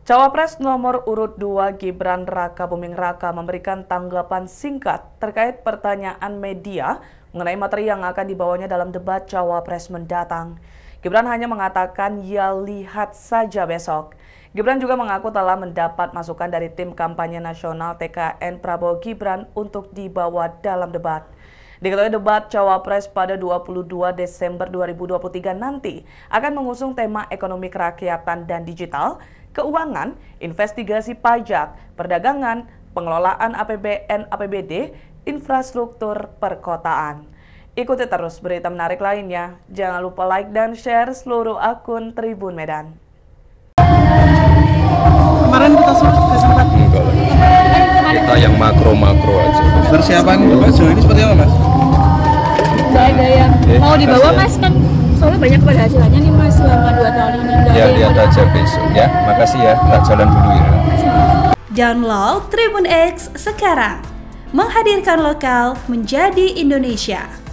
Cawapres nomor urut 2 Gibran Rakabuming Raka memberikan tanggapan singkat terkait pertanyaan media mengenai materi yang akan dibawanya dalam debat Cawapres mendatang. Gibran hanya mengatakan ya lihat saja besok. Gibran juga mengaku telah mendapat masukan dari tim kampanye nasional TKN Prabowo-Gibran untuk dibawa dalam debat. Diketahui debat Cawapres pada 22 Desember 2023 nanti akan mengusung tema ekonomi kerakyatan dan digital, keuangan, investigasi pajak, perdagangan, pengelolaan APBN/APBD, infrastruktur perkotaan. Ikuti terus berita menarik lainnya. Jangan lupa like dan share seluruh akun Tribun Medan. Kemarin kita sempat kita yang makro-makro aja. Persiapan Mas Juli ini seperti apa, Mas? Nggak ada yang mau dibawa, Mas, kan soalnya banyak keberhasilannya nih, Mas, selama 2 tahun ini. Ya, lihat aja besok ya. Makasih ya, tak jalan dulu ya. Download Tribun X sekarang. Menghadirkan lokal menjadi Indonesia.